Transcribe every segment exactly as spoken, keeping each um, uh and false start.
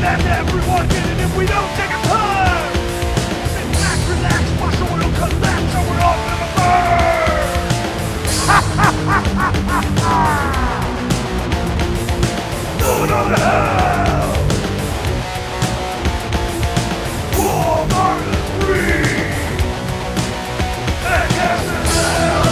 let everyone in, and if we don't take a turn, sit back, relax, my soul will collapse, and we're all gonna burn. Ha ha ha ha ha ha! No, no, no! War Marvel three! And yes, it's hell!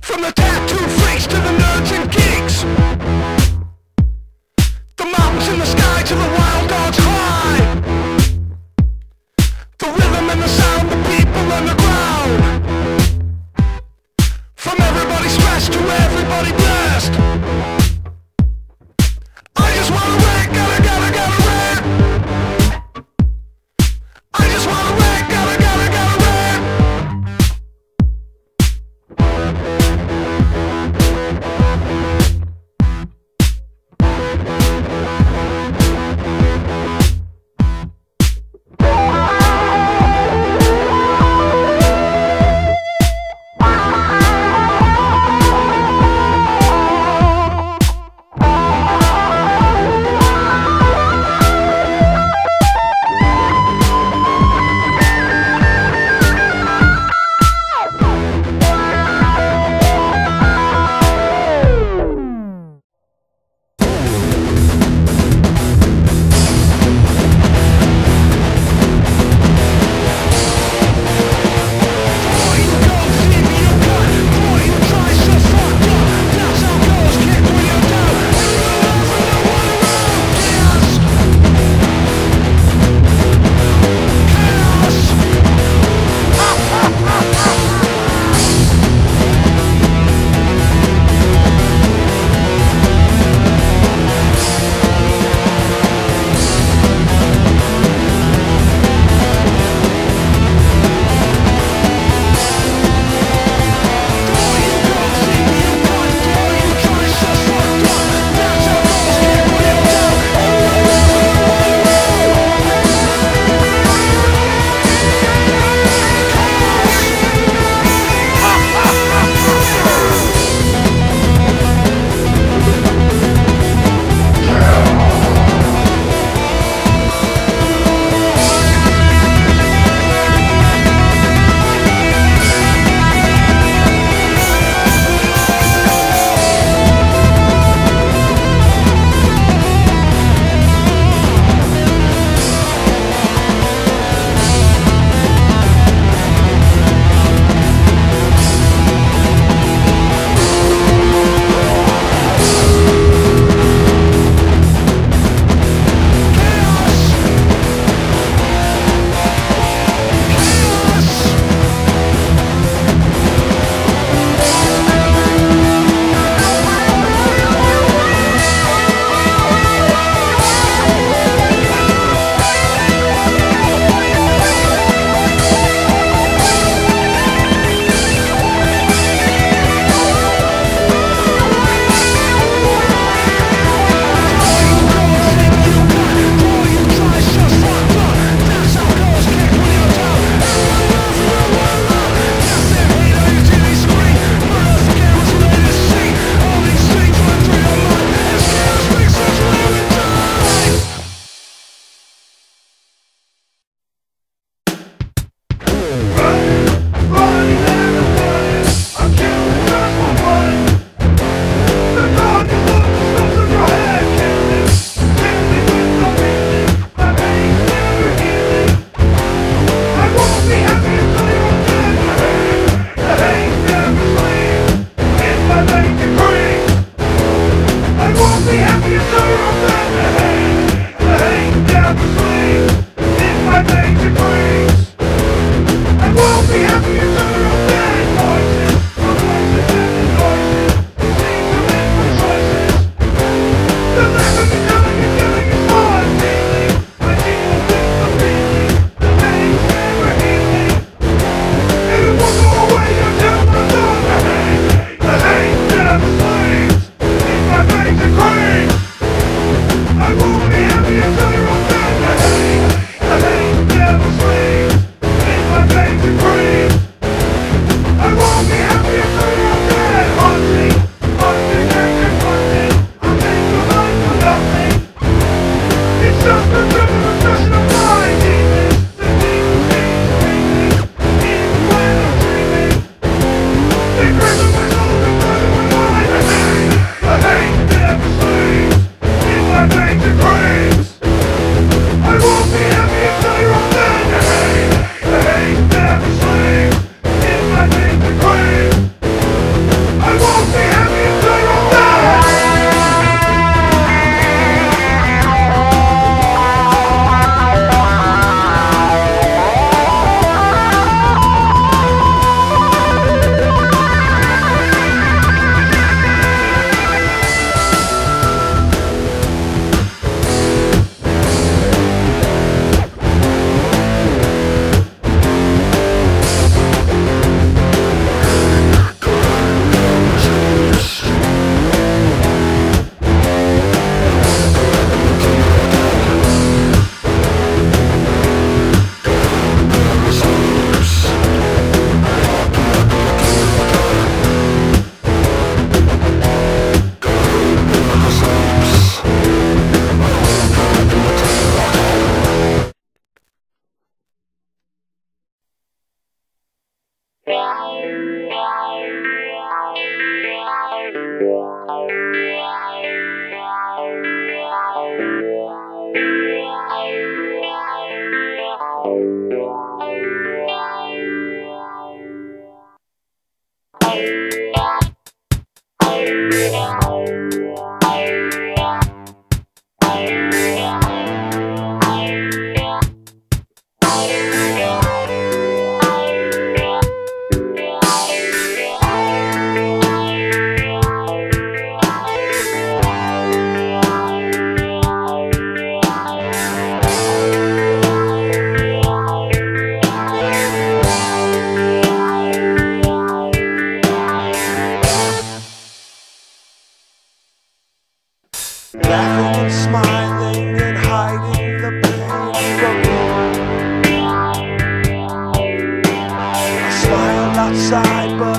From the tattoo freaks to the nerds and geeks, the mountains in the sky to the wild dogs cry, the rhythm and the sound, the people on the ground. From everybody stressed to everybody blessed, I just wanna wreck, gotta, gotta, gotta wreck. I just wanna wreck, gotta, gotta, gotta wreck.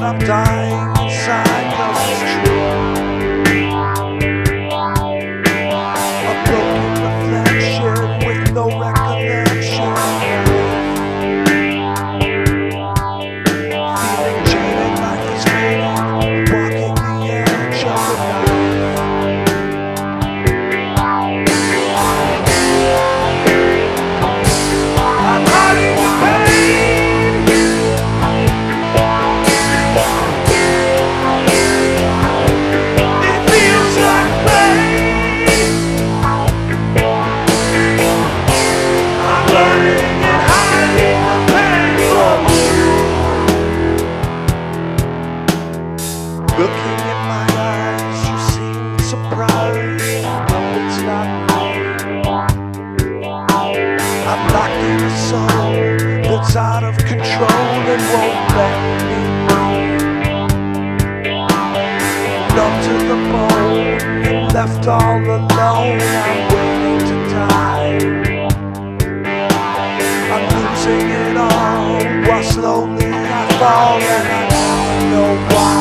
I'm dying inside, cause it's true. A broken reflection with no recollection. Feeling jaded, life is fading, walking the edge of the knife. I'm hiding the pain. Looking in my eyes, you seem surprised, but it's not me. I'm locked in a soul that's out of control and won't let me move. Numb to the bone and left all alone, I'm waiting to die. I'm losing it all, while slowly I fall, and I don't know why.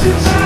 It's